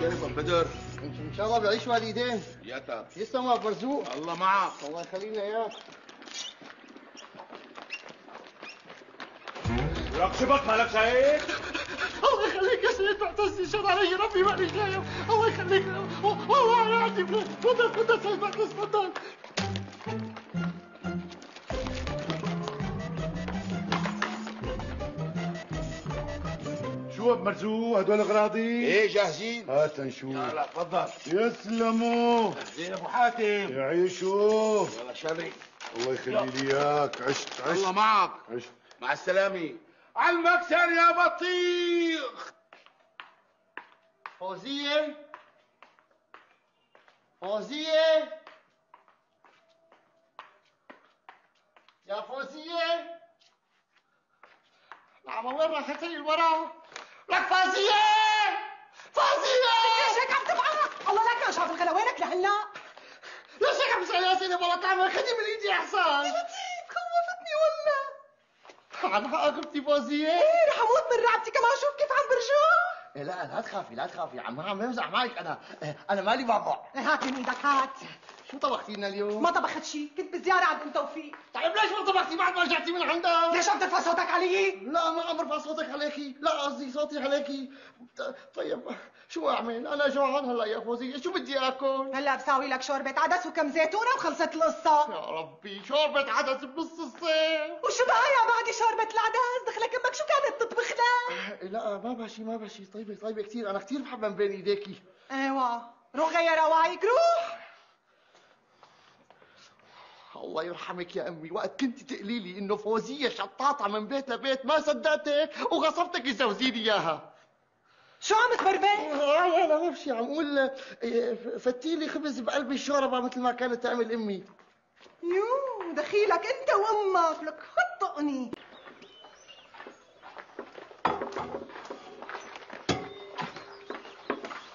شرب البدر انت ان شاء الله بعيش والدين يا تاب يسلم ابو مرزوق. الله معك. الله يخلينا اياك. ولك شبك مالك شايف؟ الله يخليك يا سيد معتز، ان شاء الله علي ربي ماني شايف. الله يخليك والله انا عندي فلوس. تفضل تفضل سيد معتز تفضل. شو ابو مرزوق هدول اغراضي؟ ايه جاهزين؟ هات نشوف. يلا تفضل. يسلموا. زين ابو حاتم. يعيشوا. يلا شري. الله يخلي لي اياك. عشت عشت. الله معك. عشت. مع السلامة. على المكسر يا بطيخ. فوزية فوزية يا فوزية، نعم وين راحتي الورا؟ لك فوزية فوزية ليش هيك عم تفعل؟ الله لا كان شاطر وينك لهلا؟ ليش هيك عم تسأل يا سيدي؟ والله تعمل خدي من ايدي يا حسان. خوفتني والله. عن حقك اختي فوزية؟ ايه رح اموت من رعبتي كمان، شوف كيف عم برجع. إيه لا لا تخافي لا تخافي، عم بمزح معك انا مالي بعض. هات من ايدك هات. شو طبختي لنا اليوم؟ ما طبخت شيء، كنت بزيارة عند ام توفيق. طيب ليش ما طبختي بعد ما رجعتي من عندها؟ ليش عم ترفع صوتك علي؟ لا ما عم برفع صوتك عليكي، لا قصدي صوتي عليكي. طيب شو اعمل؟ انا جوعان هلا يا فوزية، شو بدي اكل؟ هلا بساوي لك شوربة عدس وكم زيتونة وخلصت القصة. يا ربي شوربة عدس بنص الصيف. وشو بقى يا بعدي شوربة العدس؟ دخلك امك شو كانت تطبخ لك؟ لا ما بها شيء ما بها شيء، طيبة طيبة كثير، انا كثير بحبها من بين ايديكي. ايوه روح غير وعيك روح. الله يرحمك يا امي، وقت كنت تقلي لي انه فوزيه شطاطه من بيت لبيت ما صدقتك وغصبتك تزوزيني اياها. شو عم تبربر؟ لا ما بشي، عم اقول فتي لي خبز بقلبي الشوربه مثل ما كانت تعمل امي. يو دخيلك انت وامك لك هالطقني.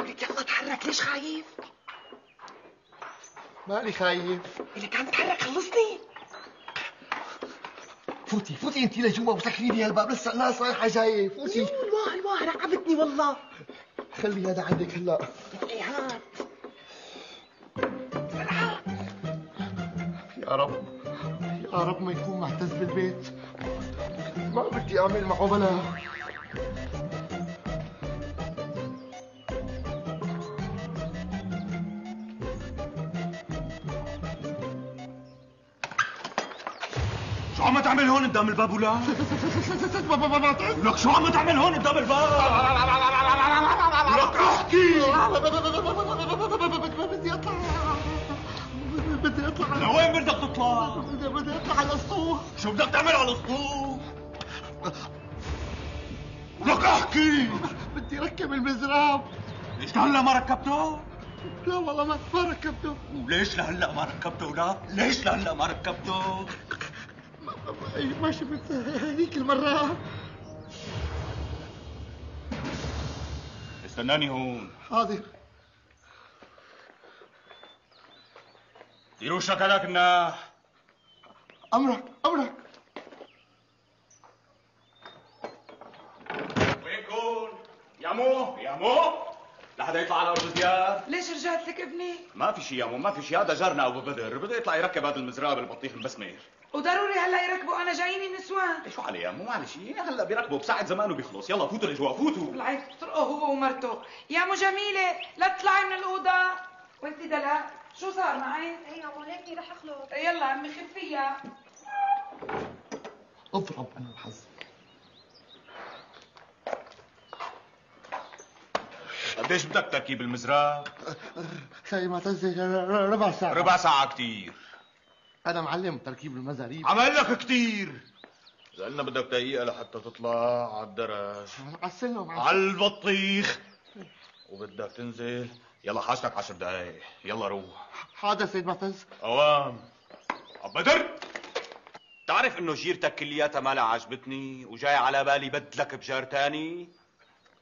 لك يلا تحرك ليش خايف؟ مالي خايف. لك عم تحرك خلصني. فوتي فوتي انت لجوا وسكري لي هالباب، لسه الناس رايحه جايه. فوتي. والله الواحد رعبتني والله. خلي هذا عندك هلا. ايه هات. بسرعه. يا رب يا رب ما يكون معتز بالبيت، ما بدي اعمل معه بلا. عم تعمل هون قدام الباب ولا؟ لك شو عم تعمل هون قدام الباب؟ لك احكي. بدي اطلع بدي اطلع. لوين بدك تطلع؟ بدي اطلع على السطوح. شو بدك تعمل على السطوح؟ لك احكي. بدي ركب المزراب. ليش لهلا ما ركبته؟ لا والله ما ركبته. وليش لهلا ما ركبته ولا؟ ليش لهلا ما ركبته؟ ما شفت هذيك المرة. استناني هون. حاضر. دير وشك هذاك الناح. أمرك أمرك. وينكم؟ يا مو يا مو لحدا يطلع على أرض الديار. ليش رجعت لك ابني؟ ما في شيء يا مو ما في شيء، هذا جارنا أبو بدر بده يطلع يركب هذا المزراب البطيخ المبسمير. وضروري هلا يركبوا انا جاييني النسوان. شو عليها مو على شيء، هلا بيركبوا بساعة زمان وبيخلص. يلا فوتوا لجوا فوتوا. بالعيد بتطرقه هو ومرته. يا مو جميلة لا تطلعي من الأوضة. وانت دلال شو صار معي؟ هي ولادي رح اخلص. يلا عمي خفية. اضرب انا الحظ. قديش بدك تركيب المزراب؟ شاي معتز ربع ساعة. ربع ساعة كثير. أنا معلم تركيب المزاريب. عمل لك كتير. إذا قلنا بدك دقيقة لحتى تطلع على الدرج. على السلم على البطيخ. وبدك تنزل. يلا حاجتك 10 دقايق، يلا روح. حاضر سيد معتز. أوام. أبو بدر. بتعرف إنه جيرتك كلياتها ما لها عجبتني وجاي على بالي بدلك بجار تاني؟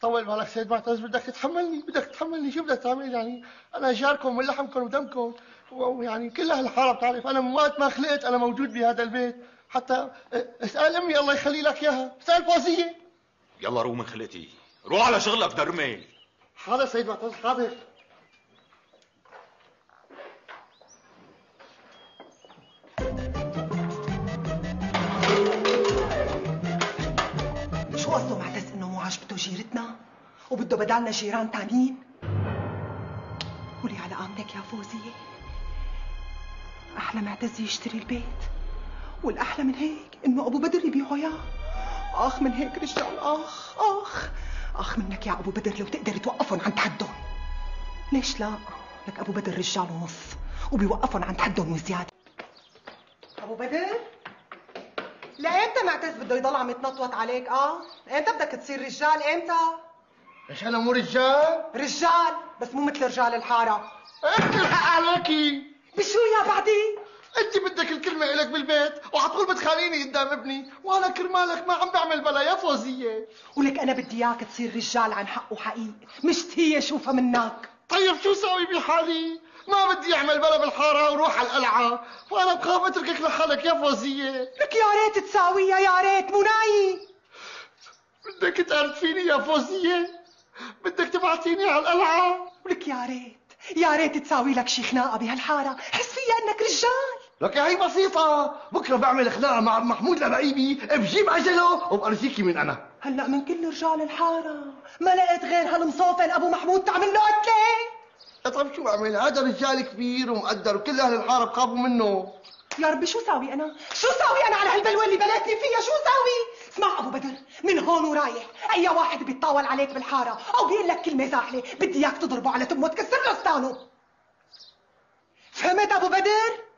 طول بالك سيد معتز، بدك تتحملني بدك تتحملني. شو بدك تعمل يعني؟ أنا جاركم من لحمكم ودمكم. ويعني كل هالحاره بتعرف انا من وقت ما خلقت انا موجود بهذا البيت، حتى اسال امي الله يخلي لك اياها، اسال فوزيه. يلا روح من خلقتي، روح على شغلك درمي. حاضر سيد معتز، حاضر. شو قصده معتز انه مو عاجبته جيرتنا وبده بدالنا جيران تانيين؟ قولي على امتك يا فوزية، احلى معتز يشتري البيت، والاحلى من هيك انه ابو بدر يبيعه اياه. اخ من هيك رجال، اخ اخ اخ منك يا ابو بدر لو تقدر توقفهم عن تحدهم. ليش لا؟ لك ابو بدر رجال ونص وبيوقفهم عن تحدهم وزياده. ابو بدر، لأمتى معتز بده يضل عم يتنطوط عليك؟ امتى بدك تصير رجال؟ امتى؟ ليش انا مو رجال؟ رجال بس مو مثل رجال الحاره. انت الحق عليكي. بشو يا بعدي؟ انت بدك الكلمه الك بالبيت وعطول بتخاليني قدام ابني، وانا كرمالك ما عم بعمل بلا يا فوزيه. ولك انا بدي اياك تصير رجال عن حق وحقيق، مش هي شوفها منك. طيب شو ساوي بحالي؟ ما بدي اعمل بلا بالحاره وروح على القلعه، وانا بخاف اتركك لحالك يا فوزيه. لك يا ريت تساويها، يا ريت مو نايم. بدك تقرد فيني يا فوزيه؟ بدك تبعتيني على القلعه؟ ولك يا ريت، يا ريت تساوي لك شي خناقه بهالحاره، حس فيها انك رجال. لك هي بسيطة، بكره بعمل خناقة مع محمود لبقيبي، بجيب عجله وبأرجيكي من أنا. هلا من كل رجال الحارة ما لقيت غير هالمصافن أبو محمود تعمل له قتلة. طيب شو بعمل؟ هذا رجال كبير ومقدر وكل أهل الحارة بخافوا منه. يا ربي شو ساوي أنا؟ شو ساوي أنا على هالبلوة اللي بلاتني فيها؟ شو ساوي؟ اسمع أبو بدر، من هون ورايح أي واحد بيتطاول عليك بالحارة أو بيقول لك كلمة زاحلة بدي إياك تضربه على تمه وتكسر له أسنانه. فهمت أبو بدر؟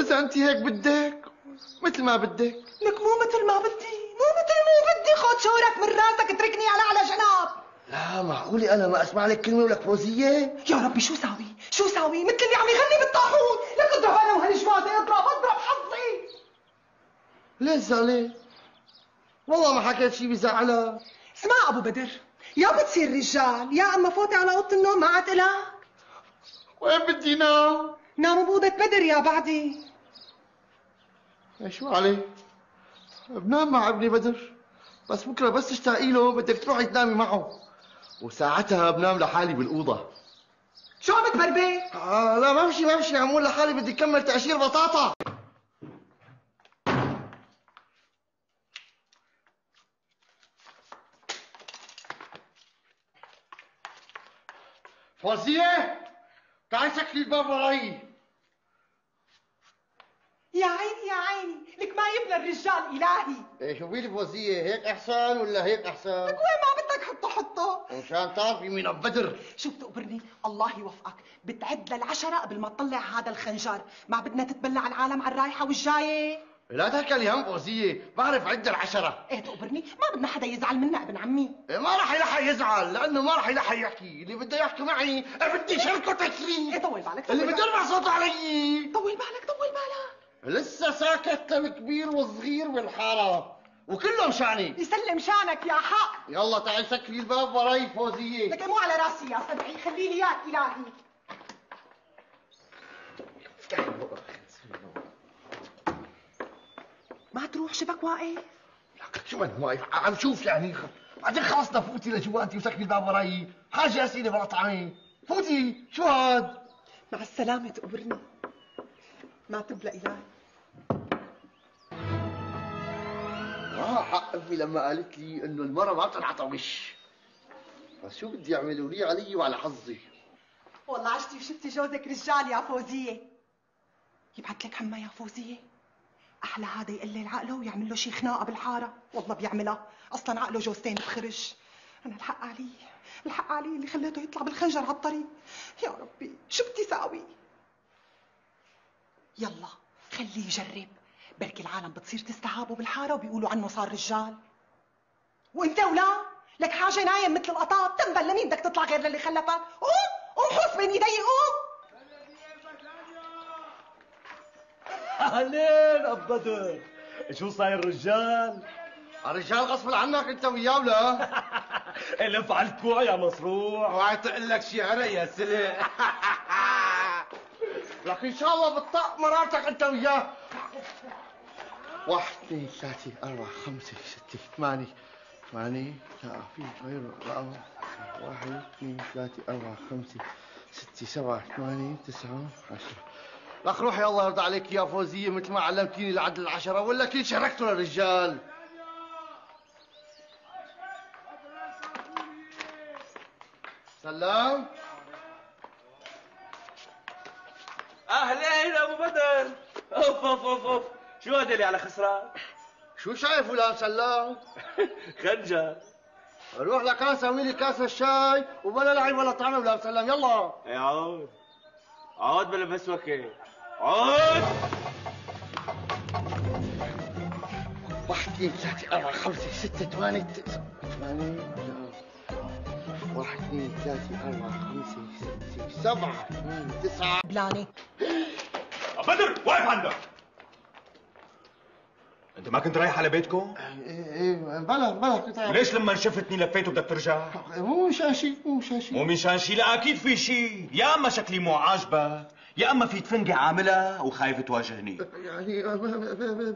إذا أنت هيك بدك، مثل ما بدك. لك مو مثل ما بدي، مو بدي، خد شعورك من راسك اتركني أنا على جناب. لا معقولة أنا ما أسمع لك كلمة ولك فوزية؟ يا ربي شو ساوي؟ مثل اللي عم يغني بالطاحون، لك اضرب أنا وهالجماعة، اضرب حظي. ليش زعلان؟ والله ما حكيت شي بزعلك. اسمع أبو بدر، يا بتصير رجال يا أما فوتي على أوضة النوم ما عاد إلك. وين بدي نام؟ ناموا بأوضة بدر يا بعدي. شو علي؟ بنام مع ابني بدر، بس بكره بس تشتاقي له بدك تروحي تنامي معه، وساعتها بنام لحالي بالأوضة. شو عم تبربي؟ لا ما بمشي، عم قول لحالي بدي كمل تقشير بطاطا. فوزية تعالي سكري الباب وراي. يا عيني، لك ما يبنى الرجال إلهي. ايه شوفي لي فوزية، هيك أحسن ولا هيك أحسن؟ لك وين ما بدك حطه، مشان تعرفي مين أبو بدر. شو بتقبرني؟ الله يوفقك، بتعد للعشرة قبل ما تطلع هذا الخنجر، ما بدنا تتبلع العالم على الرايحة والجاية. لا تحكي لي هم فوزية، بعرف عد العشرة. ايه تقبرني؟ ما بدنا حدا يزعل منا ابن عمي. إيه ما راح يلحق يزعل، لأنه ما راح يلحق يحكي، اللي بده يحكي معي بدي شركه تكفي. ايه طول بالك، اللي بده يرفع صوته علي. طول بالك. لسه ساكت الكبير والصغير والحارة وكلهم شعني. يسلم شانك يا حق. يلا تعي سكري الباب وراي فوزية. لك مو على راسي يا صدعي، خلي لي اياك إلهي. ما تروح شبك واقف؟ لك شو من واقف؟ عم شوف يعني، بعدين خلصنا فوتي لجواتي وسكري الباب وراي، حاجة أسئلة ولا طعمي، فوتي. شو هاد؟ مع السلامة تقبرني، ما تبلى إلهي. معها حق أمي لما قالت لي إنه المرة ما بتنعطى وش، بس شو بدي يعملوا لي علي وعلى حظي؟ والله عشتي وشفتي جوزك رجال يا فوزية. يبعت لك حما يا فوزية، أحلى هذا يقلل عقله ويعمل له شي خناقة بالحارة، والله بيعملها، أصلاً عقله جوزتين بخرج. أنا الحق علي اللي خليته يطلع بالخنجر عالطريق. يا ربي شو بدي ساوي؟ يلا خليه يجرب، بركي العالم بتصير تستهابه بالحاره وبيقولوا عنه صار رجال. وانت ولا لك حاجه، نايم مثل القطاط، تنبل لمين بدك تطلع غير للي خلفك؟ قوم حس بين ايدي، قوم. اهلين ابو بدر، شو صاير رجال؟ الرجال غصب عنك انت وياه ولا؟ لف على الكوع يا مصروع، اوعي تقول لك شي عرق يا سلق. لك ان شاء الله بتطق مراتك انت وياه. 1 2 3 4 5 6 8 لا في غير رقم واحد اثنين ثلاثة أربعة خمسة ستة سبعة ثمانية تسعة عشرة. لك روح، الله يرضى عليك يا فوزية، مثل ما علمتيني العدل العشرة ولا كنت شركته للرجال. سلام. أهلين أبو بدر. أوف أوف أوف أوف، شو هذا اللي على خسران؟ شو شايف ولا سلام؟ خنجر. روح لكاسة سوي لي كاسة الشاي وبلا لعب ولا طعمة ولا سلام. يلا يا عود، عود بلا مسوكة، عود. واحد اثنين ثلاثة أربعة خمسة ستة ثمانية واحد اثنين ثلاثة أربعة خمسة ستة سبعة ثمانية تسعة. بلاني بدر، واقف عندك. انت ما كنت رايح على بيتكم؟ ايه بلا كنت رايح. ليش لما شفتني لفيت وبدك ترجع؟ مو مشان شيء، لا اكيد في شيء، يا اما شكلي مو عاجبك، يا اما في تفنجة عاملها وخايف تواجهني. يعني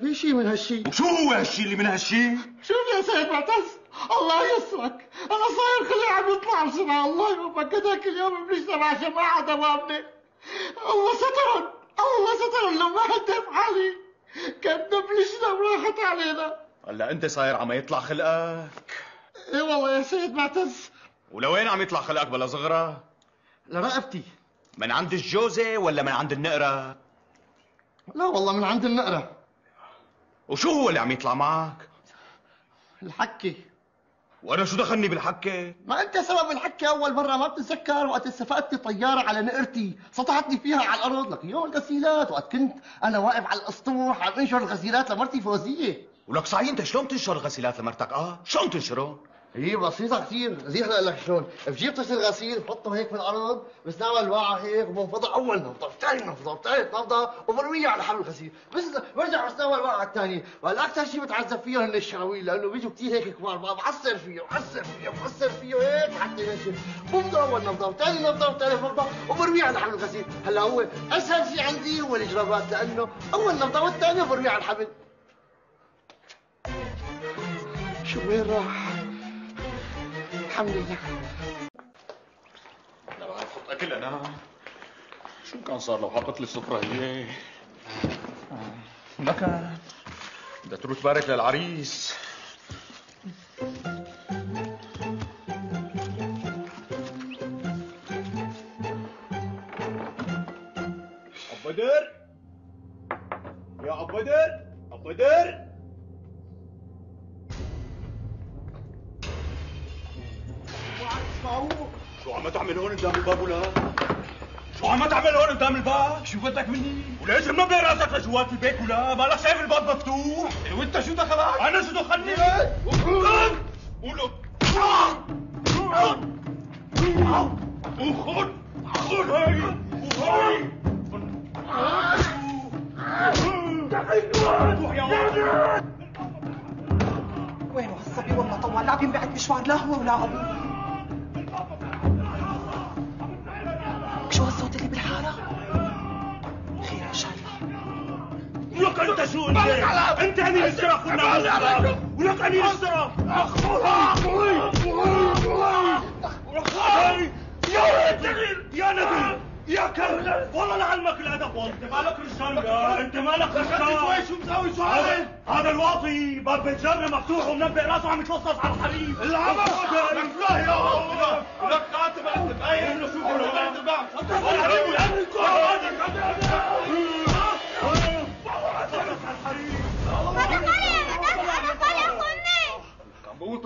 في شيء من هالشيء. وشو هو هالشيء اللي من هالشيء؟ شوف يا سيد معتز، الله يسترك، انا صاير خلي عم يطلع بسرعه، الله يوفقك. هذاك اليوم بنجتمع جماعه دوامنا، الله سترهم، الله سترهم، لو ما حد حالي كانت دبلجنا وراحت علينا. هلا انت صاير عم يطلع خلقك. ايه والله يا سيد معتز. ولوين عم يطلع خلقك بلا صغرة؟ لرقبتي. من عند الجوزة ولا من عند النقرة؟ لا والله من عند النقرة. وشو هو اللي عم يطلع معك؟ الحكي. وانا شو دخلني بالحكي؟ ما انت سبب الحكي. اول مرة ما بتتذكر وقت سفقتني طيارة على نقرتي، سطحتني فيها على الارض؟ لك يوم الغسيلات وقت كنت انا واقف على الاسطوح عم انشر الغسيلات لمرتي فوزية. ولك صحيح انت شلون بتنشر الغسيلات لمرتك؟ شلون بتنشرهم؟ هي بسيطة كثير، زي هلا لك شلون، بجيب طشت الغسيل بحطه هيك بالارض، بس نعمل واعة هيك وبنفضها اول نفضة، ثاني نفضة، ثالث نفضة، وبرويها على حبل الغسيل، بس برجع بس نعمل واعة الثانية، وهلا أكثر شيء بتعذب فيهم هن الشراويل لأنه بيجوا كثير هيك كبار، بعصر فيه هيك حتى ينشف، بفضى أول نفضة، وثاني نفضة، وثالث نفضة، وبرويها على حبل الغسيل. هلا هو أسهل شيء عندي هو الجرابات لأنه أول نفضة والثانية وبرويها على الحبل. شو وين راح؟ الحمد لله. لا بقى بحط اكل انا. شو كان صار لو حطت لي السفره هي؟ ما كان بدها تروح تبارك للعريس. ابو بدر، يا ابو بدر، ابو بدر. شو عم تعمل هون قدام الباب ولا؟ شو بدك مني؟ وليش منبه راسك لجوات البيت ولا؟ مالك شايف الباب مفتوح؟ وانت شو دخلك؟ انا شو دخلني؟ قولك وخذ هي وهي روح يا ولد. وينه هالصبي؟ والله طوال عم ينبعث مشوار لا هو ولا ابوه. شو هالصوت اللي بالحارة؟ خير ان شاء الله. ولك انت شو انت؟ انت قليل الشرف والنعمة، ولك قليل الشرف. يا نبيل، يا كلب، والله لعلمك الادب. والله انت مالك رجال، انت مالك رجال. شو مساوي؟ شو عامل؟ هذا الواطي باب بيت جارنا مفتوح ومنبه راسه عم يتوسط على الحريم. العمى والله يا الله لك قاتل انت باين انه شو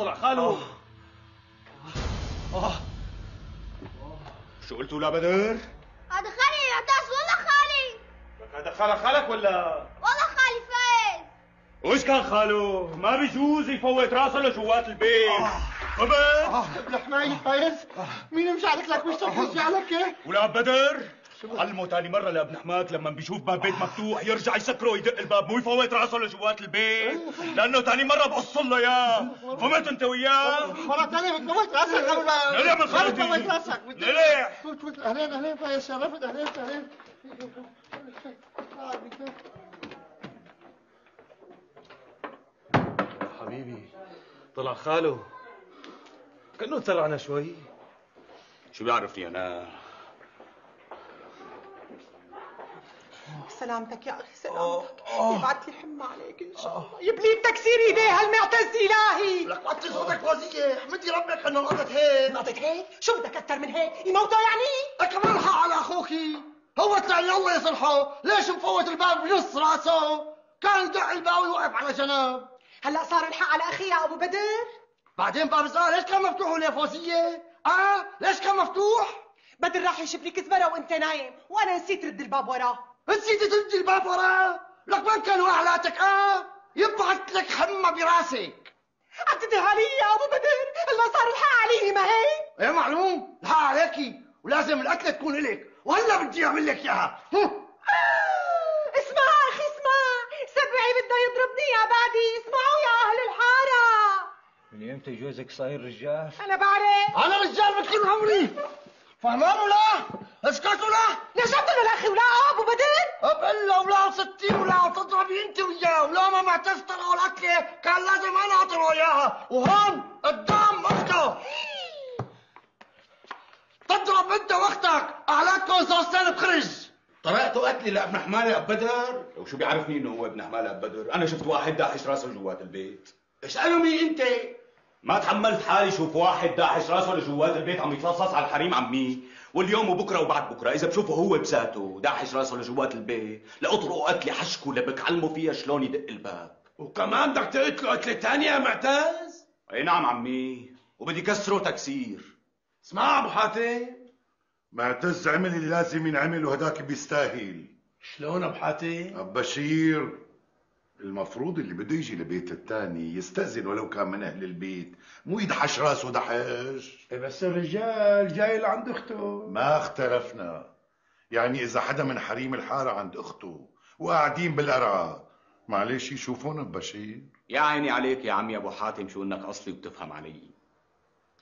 طلع خاله. شو قلتوا لا بدر؟ هذا خالي يا معتز. والله خالي. لك هذا خالك ولا؟ والله خالي فايز. وش كان خاله؟ ما بيجوز يفوت راسه لجوات البيت. لحماية فايز؟ مين مشعلك لك وشك وشعلك ايه؟ ولا بدر؟ علمه ثاني مرة لابن حماك لما بيشوف باب بيت مفتوح يرجع يسكره ويدق الباب، مو يفوت راسه لجوات البيت، لأنه ثاني مرة بقصن له إياه. فهمت أنت وياه؟ مرة ثانية بتموت راسك قبل ما ليلح من خالتي. بتموت راسك. ليلح. أهلين فايز، شرفت. أهلين. حبيبي طلع خاله، كأنه طلعنا شوي. شو بيعرفني انا؟ سلامتك يا اخي، سلامتك. يبعث لي حمى عليك ان شاء الله، يبليد تكسير ايديه هالمعتز الهي. لك وطي صوتك وزية، احمدي ربك انه نقضت هيك. نقضت هيك؟ شو بدك اكثر من هيك؟ يموتوا يعني؟ لك الحق على اخوكي، هو طلع لي الله يصلحه، ليش مفوت الباب بنص راسه؟ كان يدق الباب ويوقف على جنب. هلا صار الحق على اخي يا ابو بدر؟ بعدين باب صار ليش كان مفتوح له فوزية؟ ليش كان مفتوح؟ بدر راح يشوف لي كزبره وانت نايم، وانا نسيت رد الباب وراه. نسيتي تردي الباب وراه؟ لك ما كانوا اهلاتك يبعث لك حمى براسك. عتده علي يا ابو بدر، الله صار الحق علي ما هيك؟ ايه معلوم، الحق عليكي ولازم القتله تكون الك، وهلا بدي اعمل لك اياها. اسمع اخي اسمع، سبعي بده يضربني يا بعدي، اسمعوا يا اهل الحاره. من امتى جوزك صاير رجال؟ انا بعرف، انا رجال مثل كل عمري. فهمان ولا؟ اسكت ولا؟ ليش عم تقول له لاخي ولا ابو بدر؟ بقول له ولا وستين ولا تضربي انت وياه، ولا ما معتز طلعوا القتله كان لازم انا اطلعه اياها، وهون قدام اخته. تضرب انت واختك، اعلاتكم زوزتين بخرج. طريقته قتلي لابن حماله ابو بدر، وشو بيعرفني انه هو ابن حماله ابو بدر؟ انا شفت واحد داحش راسه جوات البيت. اسألوا مين انت؟ ما تحملت حالي شوف واحد داحش راسه لجوات البيت عم يتلصص على الحريم عمي، واليوم وبكره وبعد بكره اذا بشوفه هو بذاته داحش راسه لجوات البيت لاطرقه قتله حشكه لبك علمه فيها شلون يدق الباب. وكمان بدك تقتله قتله ثانيه يا معتز؟ اي نعم عمي، وبدي كسره تكسير. اسمع ابو حاتم، معتز عمل اللي لازم ينعمل وهداك بيستاهل. شلون ابو حاتم؟ ابو بشير، المفروض اللي بده يجي لبيت الثاني يستأذن ولو كان من أهل البيت، مو يدحش راسه دحش. بس الرجال جاي لعند أخته. ما اختلفنا، يعني إذا حدا من حريم الحارة عند أخته وقاعدين بالقرعة معلش يشوفونا ببشير. يا عيني عليك يا عمي أبو حاتم، شو إنك أصلي وبتفهم علي.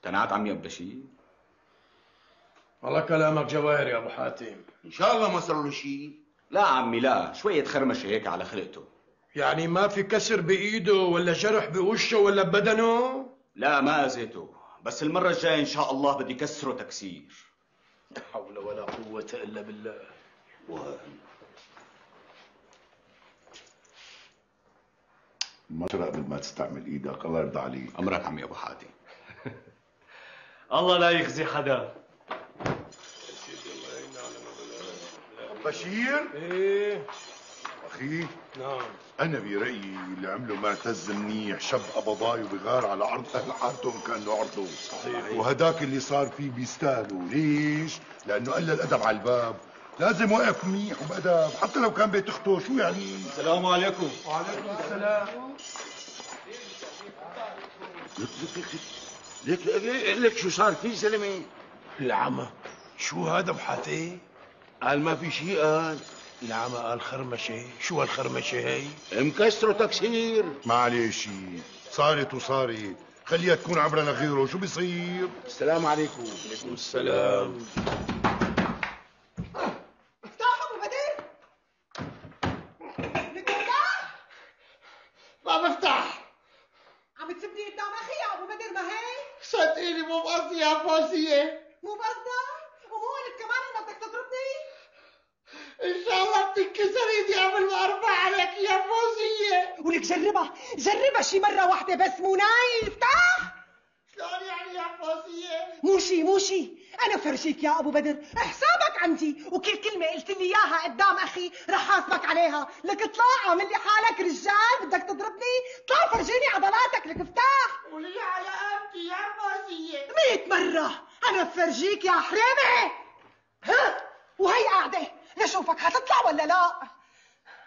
تنعت عمي أبو بشير؟ والله كلامك جواهر يا أبو حاتم، إن شاء الله ما صار له شيء. لا عمي لا، شوية خرمشة هيك على خلقته. يعني ما في كسر بايده ولا جرح بوشه ولا ببدنه؟ لا ما اذيته، بس المره الجايه ان شاء الله بدي كسره تكسير. لا حول ولا قوه الا بالله. ما ترى قبل ما تستعمل ايدك، الله يرضى عليك. امرك عمي ابو حاتم. الله لا يخزي حدا. بشير؟ ايه اخي. نعم. انا برايي اللي عمله معتز منيح، شب قبضاي وبغار على عرض اهل حارتهم كانه عرضه. صحيح. وهداك اللي صار فيه بيستاهلوا، ليش؟ لانه قلل الادب على الباب، لازم وقف منيح وبادب حتى لو كان بيت اخته. شو يعني؟ السلام عليكم. وعليكم السلام. لك شو صار فيه زلمه؟ العمى. شو هذا ابو حاتم؟ قال ما في شيء. قال العمى قال خرمشه. شو هالخرمشه هي؟ مكسره تكسير. ما عليه شيء، صارت وصارت، خليها تكون عبره لغيره، شو بيصير؟ السلام عليكم. وعليكم السلام. افتح ابو بدر. بدك تفتح؟ ما بفتح. عم تسبني قدام اخي يا ابو بدر ما هيك؟ صدقيني مو بقصدي يا فوزيه. مو بقصدك؟ وهون كمان انك بدك تضربني؟ ان شاء الله بتنكسر ايدي قبل ما ارفع عليك يا فوزيه. ولك جربها، جربها شي مره واحده بس، مو نايل. افتح. شلون يعني يا فوزيه؟ مو شي مو شي، انا فرجيك يا ابو بدر، حسابك عندي، وكل كلمه قلت لي اياها قدام اخي رح حاسبك عليها. لك اطلع، اعمل لي حالك رجال، بدك تضربني؟ اطلع فرجيني عضلاتك. لك افتح. ولي على قلبي يا فوزيه 100 مره انا بفرجيك يا حريمه. ها وهي قاعده، لشوفك هتطلع ولا لا؟